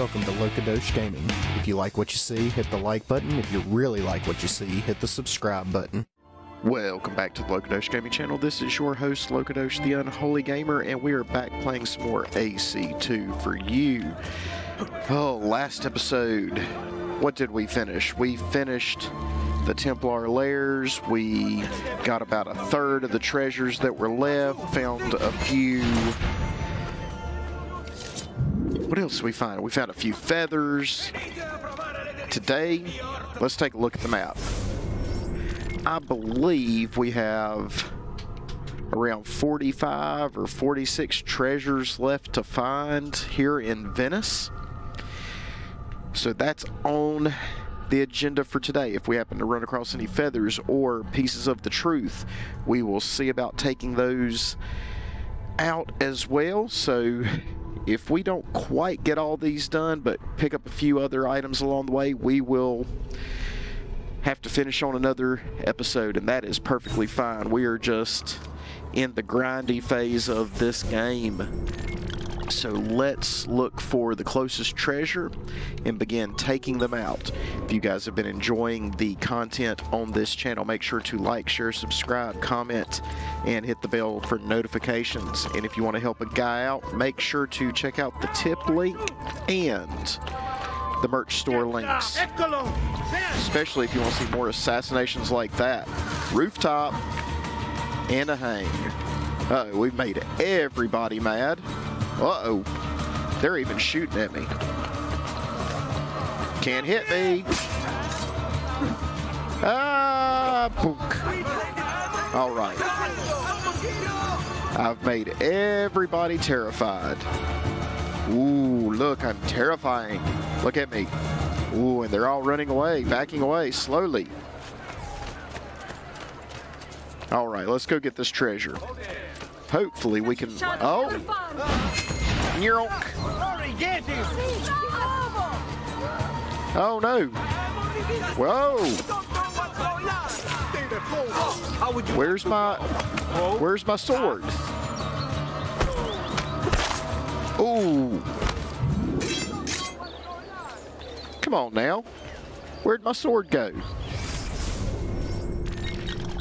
Welcome to Loqadosh Gaming. If you like what you see, hit the like button. If you really like what you see, hit the subscribe button. Welcome back to the Loqadosh Gaming Channel. This is your host, Loqadosh the Unholy Gamer, and we are back playing some more AC2 for you. Oh, last episode, what did we finish? We finished the Templar Lairs. We got about a third of the treasures that were left, found a few... What else did we find? We found a few feathers. Today, let's take a look at the map. I believe we have around 45 or 46 treasures left to find here in Venice. So that's on the agenda for today. If we happen to run across any feathers or pieces of the truth, we will see about taking those out as well. So if we don't quite get all these done, but pick up a few other items along the way, we will have to finish on another episode, and that is perfectly fine. We are just in the grindy phase of this game. So let's look for the closest treasure and begin taking them out. If you guys have been enjoying the content on this channel, make sure to like, share, subscribe, comment, and hit the bell for notifications. And if you want to help a guy out, make sure to check out the tip link and the merch store links, especially if you want to see more assassinations like that. Rooftop and a hang. Uh-oh, we've made everybody mad. Uh-oh, they're even shooting at me. Can't hit me. Ah, boonk. All right. I've made everybody terrified. Ooh, look, I'm terrifying. Look at me. Ooh, and they're all running away, backing away slowly. All right, let's go get this treasure. Hopefully we can... Oh! Nyerk! Oh no! Whoa! Where's my sword? Ooh! Come on now! Where'd my sword go?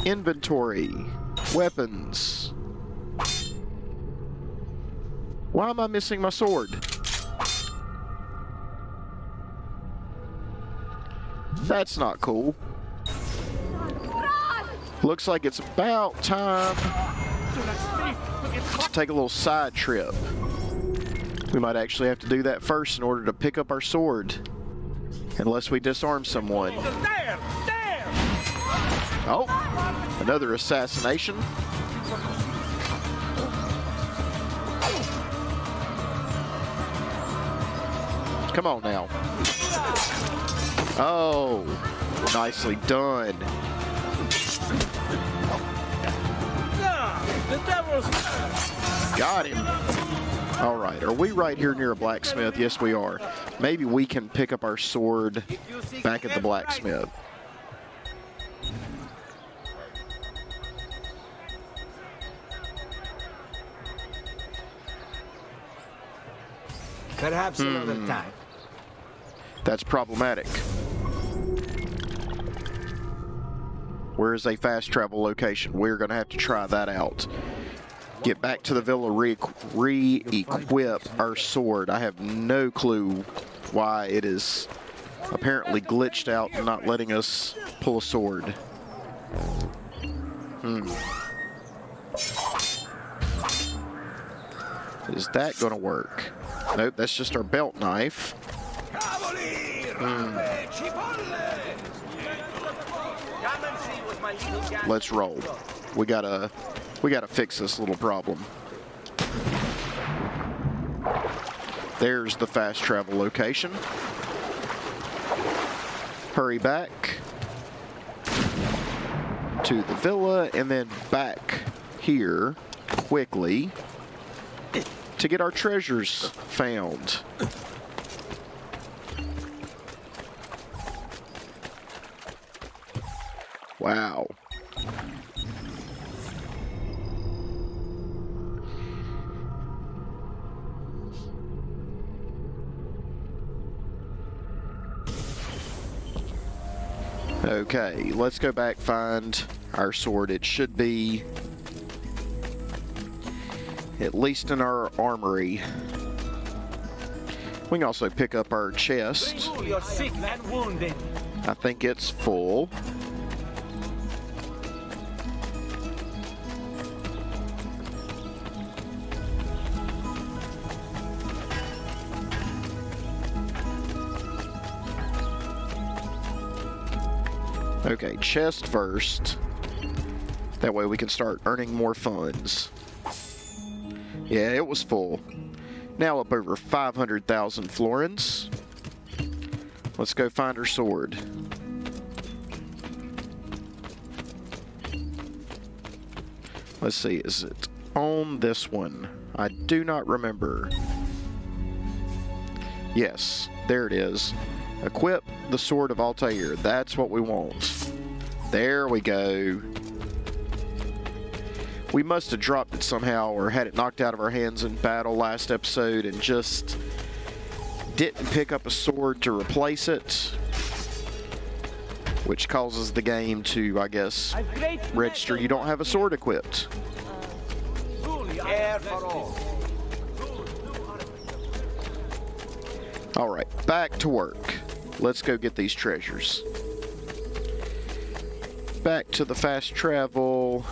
Inventory. Weapons. Why am I missing my sword? That's not cool. Looks like it's about time to take a little side trip. We might actually have to do that first in order to pick up our sword. Unless we disarm someone. Oh, another assassination. Come on now. Oh, nicely done. Got him. All right, are we right here near a blacksmith? Yes, we are. Maybe we can pick up our sword back at the blacksmith. Perhaps another time. That's problematic. Where is a fast travel location? We're going to have to try that out. Get back to the villa, re-equip our sword. I have no clue why it is apparently glitched out and not letting us pull a sword. Is that going to work? Nope, that's just our belt knife. Let's roll. We gotta fix this little problem. There's the fast travel location. Hurry back to the villa and then back here quickly to get our treasures found. Wow. Okay, let's go back, find our sword. It should be at least in our armory. We can also pick up our chest. You're sick and wounded. I think it's full. Okay, chest first. That way we can start earning more funds. Yeah, it was full. Now up over 500,000 florins. Let's go find her sword. Let's see, is it on this one? I do not remember. Yes, there it is. Equip the sword of Altair. That's what we want. There we go. We must have dropped it somehow or had it knocked out of our hands in battle last episode and just didn't pick up a sword to replace it, which causes the game to, I guess, register you don't have a sword equipped. All right, back to work. Let's go get these treasures. Back to the fast travel.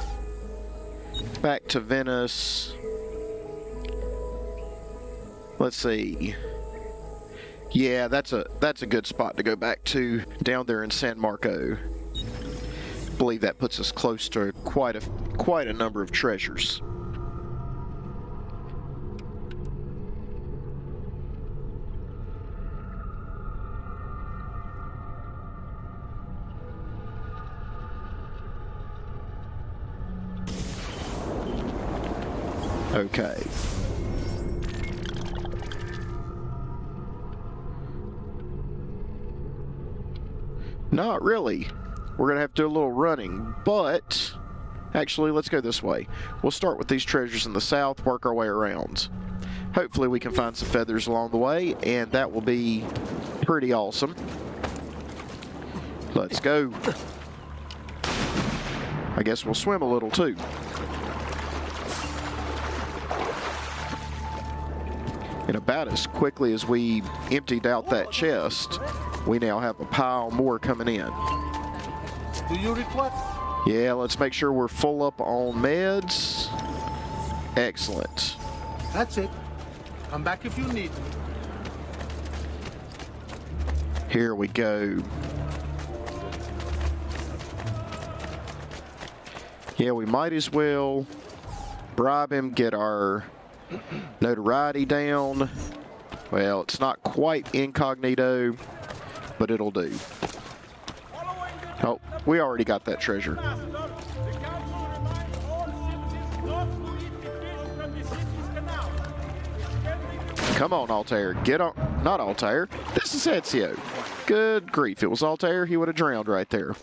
Back to Venice. Let's see. Yeah, that's a good spot to go back to down there in San Marco. I believe that puts us close to quite a number of treasures. Okay. Not really. We're gonna have to do a little running, but actually let's go this way. We'll start with these treasures in the south, work our way around. Hopefully we can find some feathers along the way, and that will be pretty awesome. Let's go. I guess we'll swim a little too. And about as quickly as we emptied out that chest, we now have a pile more coming in. Do you require? Yeah, let's make sure we're full up on meds. Excellent. That's it. Come back if you need me. Here we go. Yeah, we might as well bribe him, get our notoriety down. Well, it's not quite incognito, but it'll do. Oh, we already got that treasure. Come on, Altair. Get on. Not Altair. This is Ezio. Good grief. It was Altair. He would have drowned right there.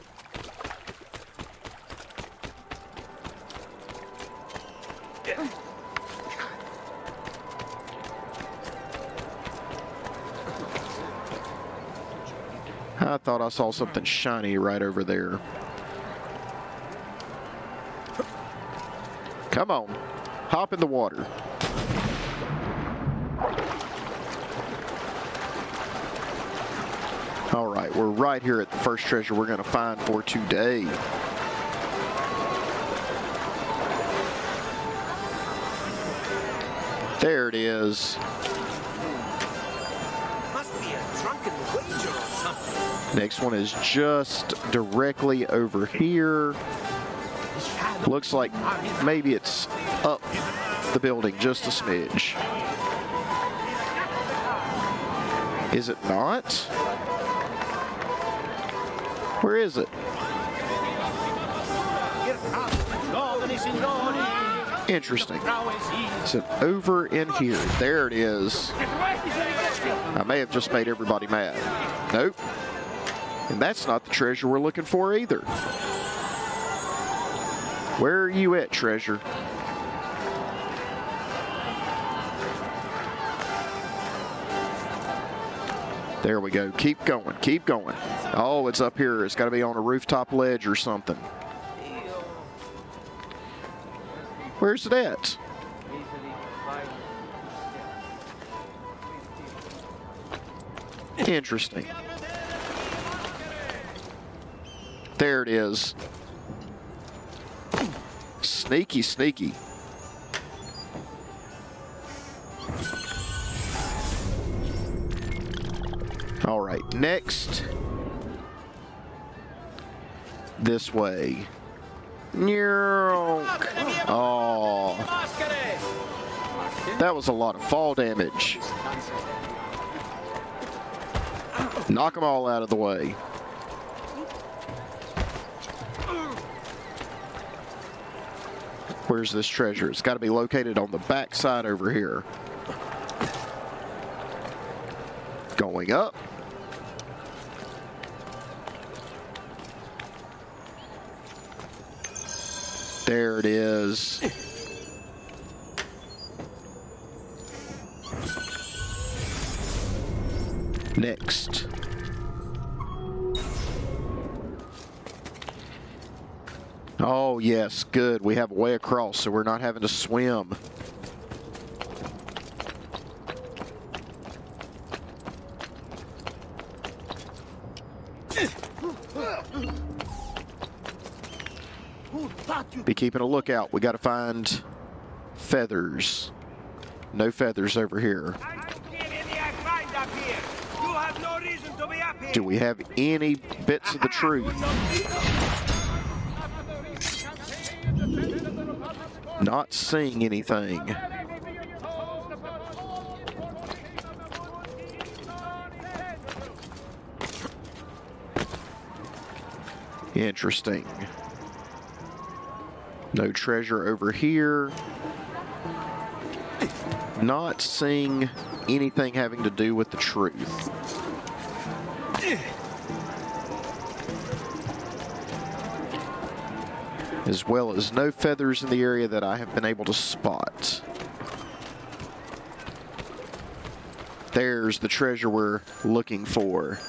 I thought I saw something shiny right over there. Come on, hop in the water. All right, we're right here at the first treasure we're gonna find for today. There it is. Next one is just directly over here. Looks like maybe it's up the building just a smidge. Is it not? Where is it? Interesting. Is it over in here? There it is. I may have just made everybody mad. Nope. And that's not the treasure we're looking for either. Where are you at, treasure? There we go. Keep going. Keep going. Oh, it's up here. It's got to be on a rooftop ledge or something. Where's it at? Interesting. There it is. Sneaky, sneaky. All right, next. This way. Oh. That was a lot of fall damage. Knock them all out of the way. Where's this treasure? It's got to be located on the back side over here. Going up. There it is. Next. Oh, yes, good. We have a way across, so we're not having to swim. Be keeping a lookout. We got to find feathers. No feathers over here. Do we have any bits of the truth? Not seeing anything. Interesting. No treasure over here. Not seeing anything having to do with the truth. As well as no feathers in the area that I have been able to spot. There's the treasure we're looking for.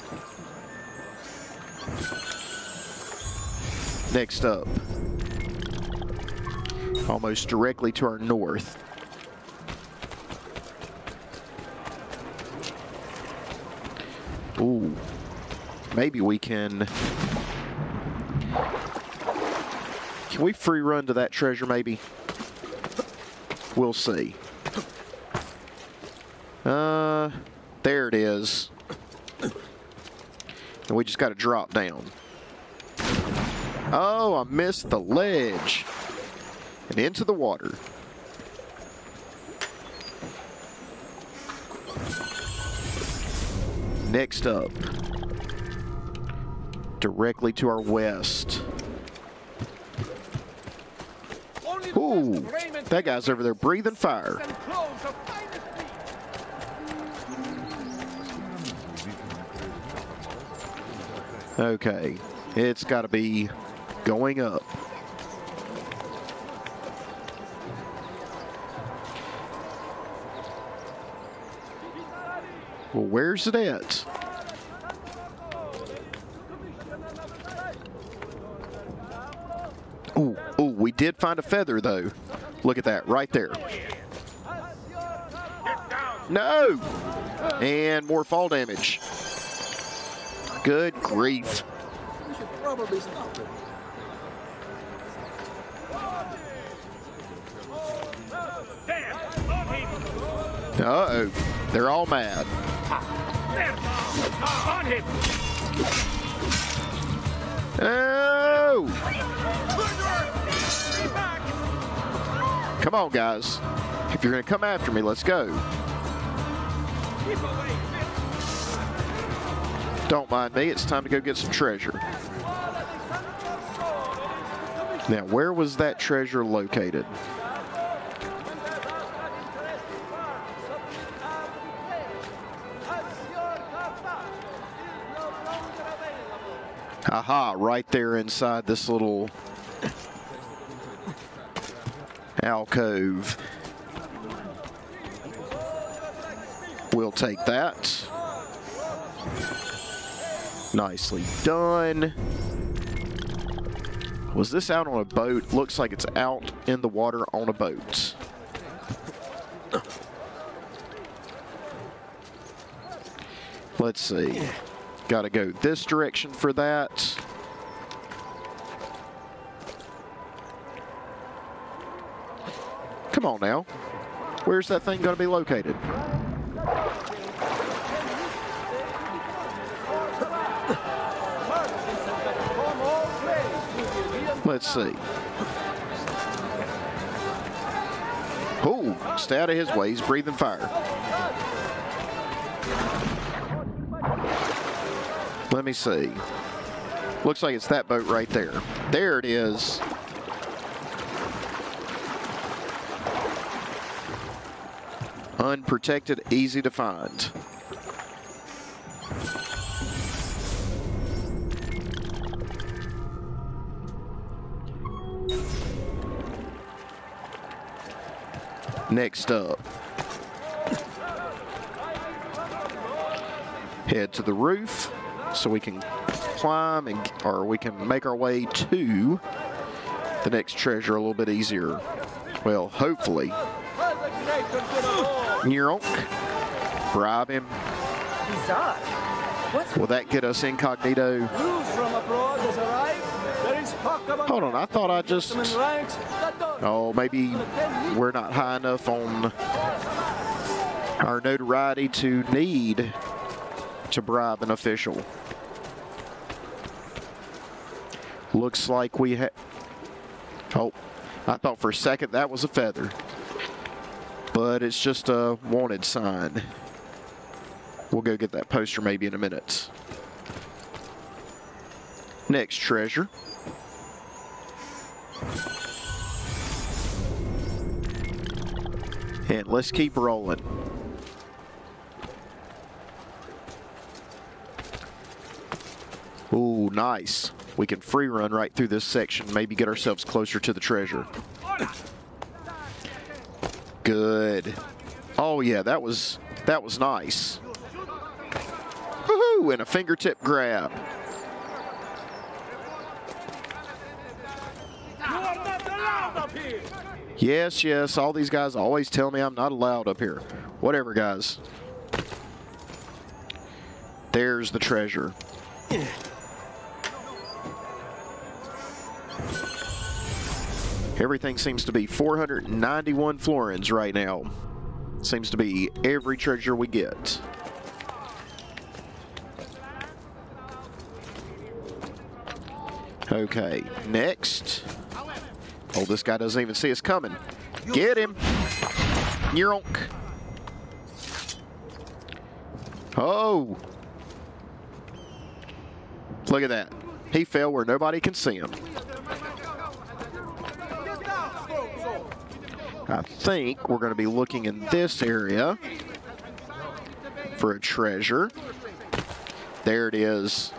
Next up. Almost directly to our north. Ooh. Maybe we can... Can we free run to that treasure, maybe? We'll see. There it is. And we just got to drop down. Oh, I missed the ledge. And into the water. Next up. Directly to our west. Ooh, that guy's over there breathing fire. Okay, it's got to be going up. Well, where's it at? We did find a feather, though. Look at that, right there. No! And more fall damage. Good grief. Uh-oh. They're all mad. Oh! Come on, guys. If you're going to come after me, let's go. Don't mind me. It's time to go get some treasure. Now, where was that treasure located? Aha, right there inside this little... alcove. We'll take that. Nicely done. Was this out on a boat? Looks like it's out in the water on a boat. Let's see. Gotta go this direction for that. Come on now. Where's that thing gonna be located? Let's see. Oh, stay out of his way. He's breathing fire. Let me see. Looks like it's that boat right there. There it is. Unprotected, easy to find. Next up, head to the roof so we can climb and, or we can make our way to the next treasure a little bit easier. Well, hopefully. Nyronk, bribe him. Will that get us incognito? Hold on, I thought I just... Oh, maybe we're not high enough on our notoriety to need to bribe an official. Looks like we had... Oh, I thought for a second that was a feather. But it's just a wanted sign. We'll go get that poster maybe in a minute. Next treasure. And let's keep rolling. Ooh, nice. We can free run right through this section, maybe get ourselves closer to the treasure. Good. Oh yeah, that was nice. Woohoo! And a fingertip grab. Yes, yes, all these guys always tell me I'm not allowed up here. Whatever, guys. There's the treasure. Everything seems to be 491 florins right now. Seems to be every treasure we get. Okay, next. Oh, this guy doesn't even see us coming. Get him. Nyronk. Oh. Look at that. He fell where nobody can see him. I think we're going to be looking in this area for a treasure. There it is.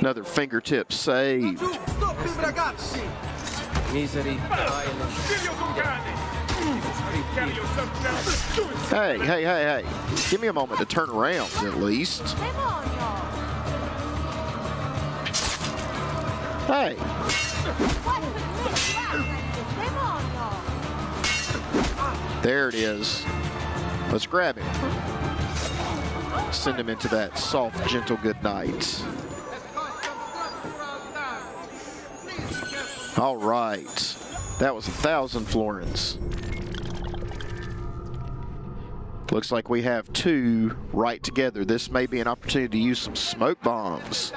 Another fingertip saved. Hey, hey, hey, hey. Give me a moment to turn around, at least. Hey. There it is. Let's grab him. Send him into that soft, gentle good night. All right, that was 1,000 florins. Looks like we have two right together. This may be an opportunity to use some smoke bombs.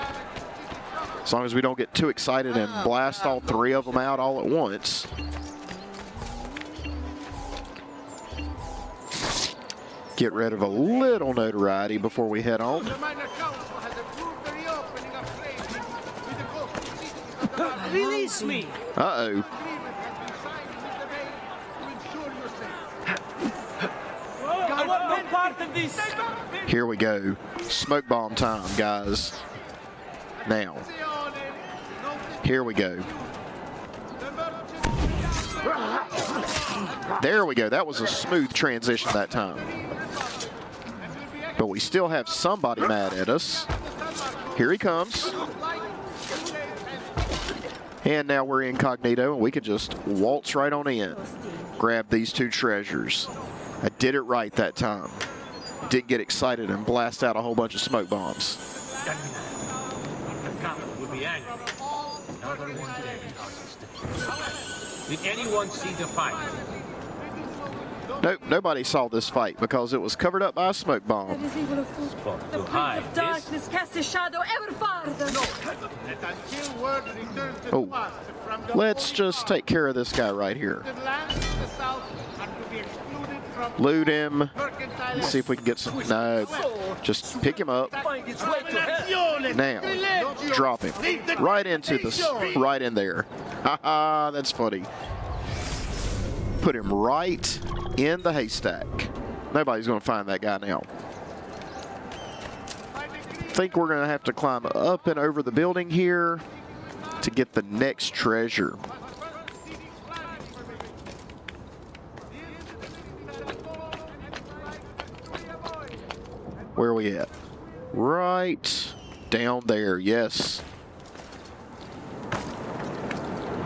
As long as we don't get too excited and blast all three of them out all at once. Get rid of a little notoriety before we head on. Release me! Uh-oh. I want no part of this. Here we go. Smoke bomb time, guys. Now. Here we go. There we go. That was a smooth transition that time. But we still have somebody mad at us. Here he comes. And now we're incognito, and we can just waltz right on in. Grab these two treasures. I did it right that time. Didn't get excited and blast out a whole bunch of smoke bombs. Did anyone see the fight? Nope, nobody saw this fight because it was covered up by a smoke bomb. The Prince of Darkness cast his shadow ever farther. Oh, let's just take care of this guy right here. Loot him. Let's see if we can get some. No, just pick him up. Now, drop him right in there. Haha, that's funny. Put him right in the haystack. Nobody's going to find that guy now. I think we're going to have to climb up and over the building here to get the next treasure. Where are we at? Right down there, yes.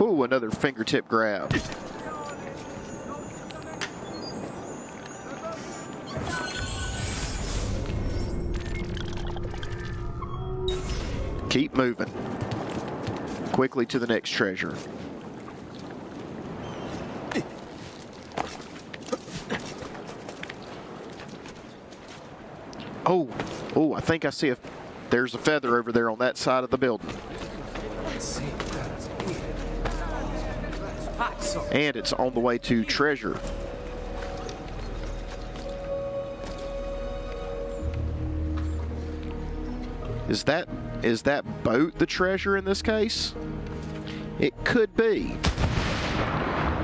Ooh, another fingertip grab. Keep moving. Quickly to the next treasure. Oh, I think I see a... There's a feather over there on that side of the building. And it's on the way to treasure. Is that boat the treasure in this case? It could be.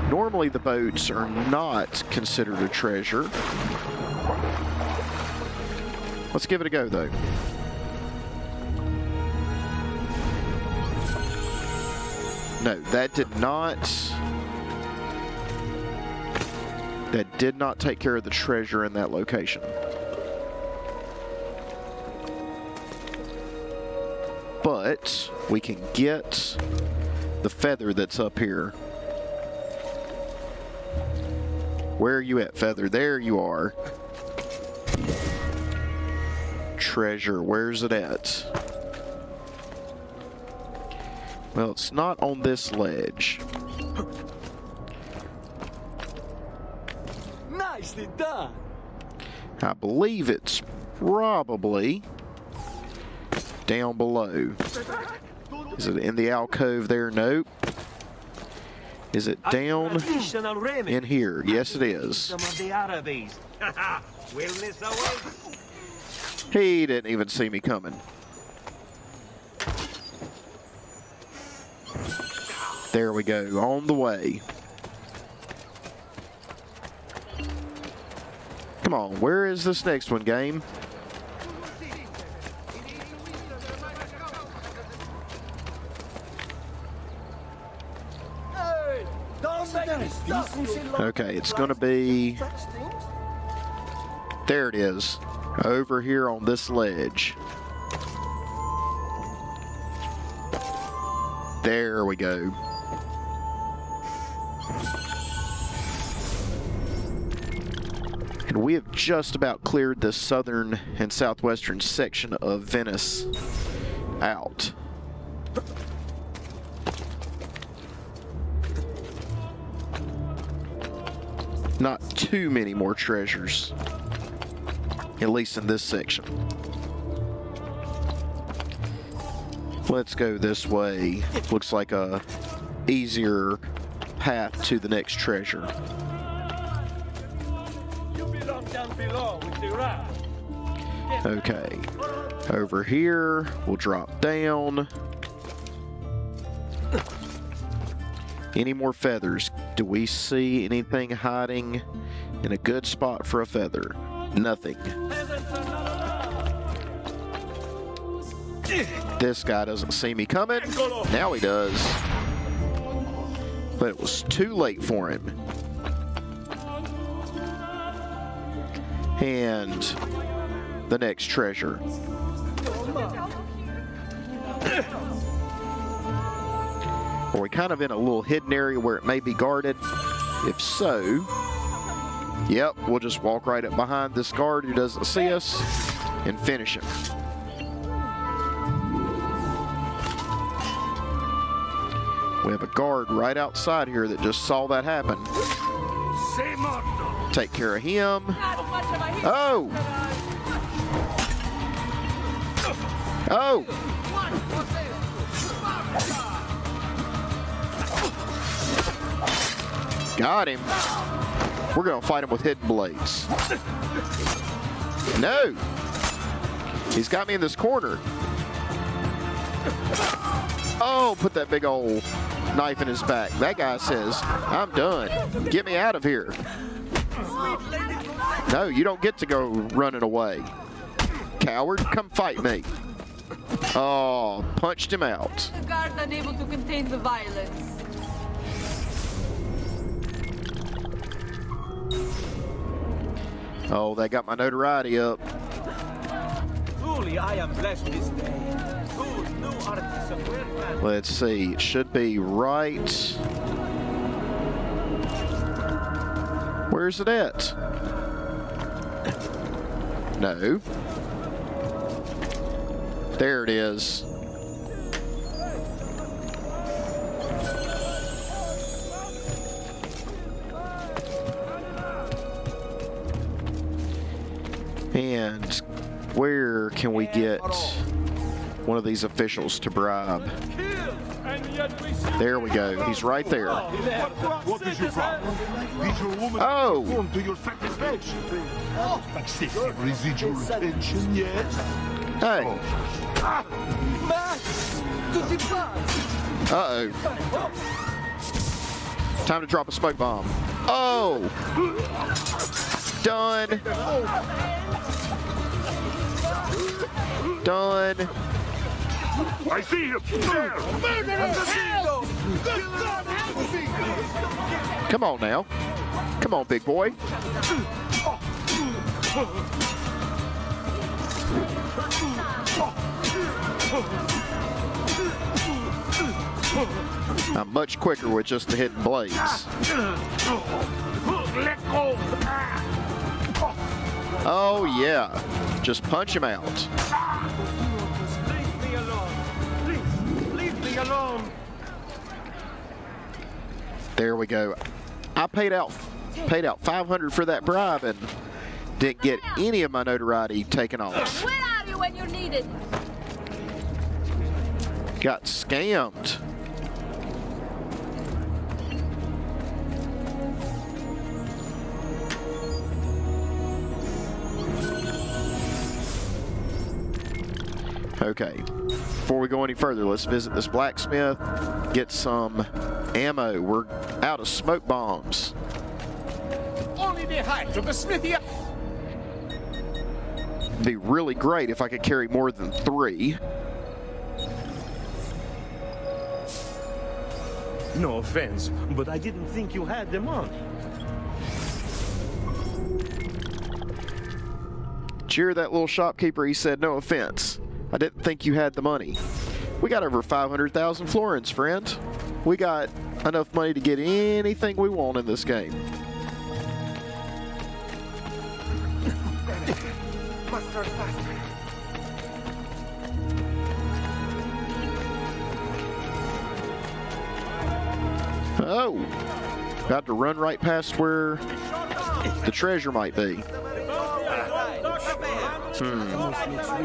Normally the boats are not considered a treasure. Let's give it a go though. No, that did not take care of the treasure in that location. But we can get the feather that's up here. Where are you at, feather? There you are. Treasure, where's it at? Well, it's not on this ledge. Nicely done. I believe it's probably down below. Is it in the alcove there? Nope. Is it down in here? Yes, it is. He didn't even see me coming. There we go. On the way. Come on. Where is this next one, game? Okay, it's going to be... There it is. Over here on this ledge. There we go. And we have just about cleared the southern and southwestern section of Venice out. Not too many more treasures, at least in this section. Let's go this way. Looks like a easier path to the next treasure. Okay, over here, we'll drop down. Any more feathers? Do we see anything hiding in a good spot for a feather? Nothing. This guy doesn't see me coming. Now he does. But it was too late for him. And the next treasure. Are we kind of in a little hidden area where it may be guarded? If so, yep, we'll just walk right up behind this guard who doesn't see us and finish him. We have a guard right outside here that just saw that happen. Take care of him. Oh! Oh! Got him. We're going to fight him with hidden blades. No! He's got me in this corner. Oh, put that big old knife in his back. That guy says, I'm done. Get me out of here. No, you don't get to go running away. Coward, come fight me. Oh, punched him out. The guard unable to contain the violence. Oh, they got my notoriety up. Truly, I am blessed this day. Let's see, it should be right. Where's it at? No. There it is. And where can we get one of these officials to bribe? There we go. He's right there. What is your problem? Did your woman perform to your satisfaction? Excessive residual tension, yes? Hey. Uh-oh. Time to drop a smoke bomb. Oh! Done. Done. I see him! Come on now. Come on, big boy. I'm much quicker with just the hidden blades. Oh, yeah. Just punch him out. There we go. I paid out $500 for that bribe and didn't get any of my notoriety taken off. Where are you when you're needed? Got scammed. Okay, before we go any further, let's visit this blacksmith, get some ammo. We're out of smoke bombs. Only the height of the smithy. It'd be really great if I could carry more than 3. No offense, but I didn't think you had them on. Cheer that little shopkeeper, he said, no offense. I didn't think you had the money. We got over 500,000 florins, friend. We got enough money to get anything we want in this game. Oh, about to run right past where the treasure might be.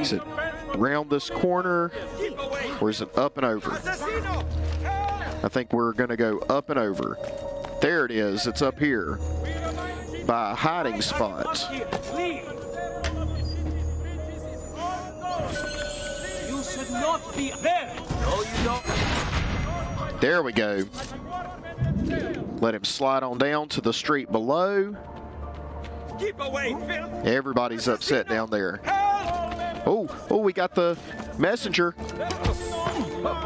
Is it around this corner, or is it up and over? I think we're going to go up and over. There it is. It's up here by a hiding spot. You should not be there. No, you don't. There we go. Let him slide on down to the street below. Everybody's upset down there. Oh, we got the messenger.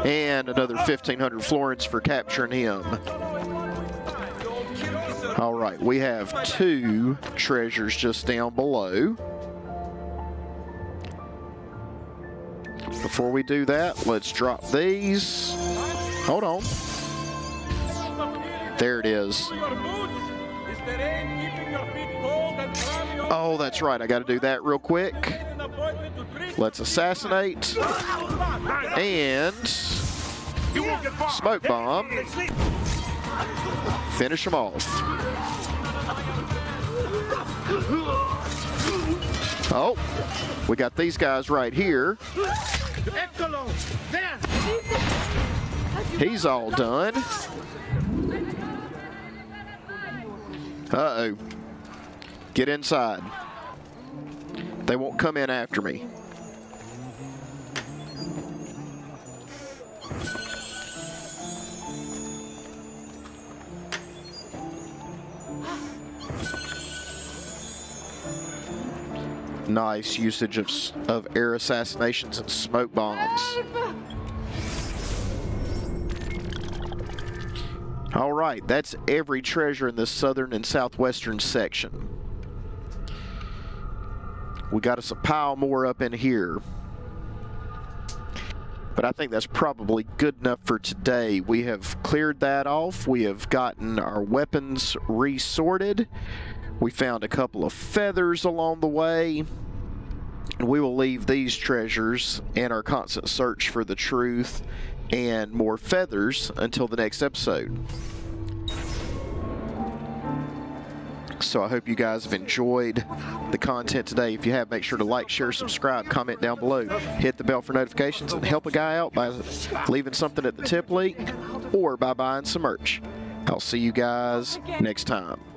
And another 1,500 florins for capturing him. All right, we have 2 treasures just down below. Before we do that, let's drop these. Hold on. There it is. Oh, that's right. I got to do that real quick. Let's assassinate. And smoke bomb. Finish them off. Oh, we got these guys right here. He's all done. Uh-oh. Get inside. They won't come in after me. Nice usage of air assassinations and smoke bombs. All right, that's every treasure in the southern and southwestern section. We got us a pile more up in here. But I think that's probably good enough for today. We have cleared that off. We have gotten our weapons resorted. We found a couple of feathers along the way. And we will leave these treasures and our constant search for the truth and more feathers until the next episode. So I hope you guys have enjoyed the content today. If you have, make sure to like, share, subscribe, comment down below. Hit the bell for notifications and help a guy out by leaving something at the tip link or by buying some merch. I'll see you guys next time.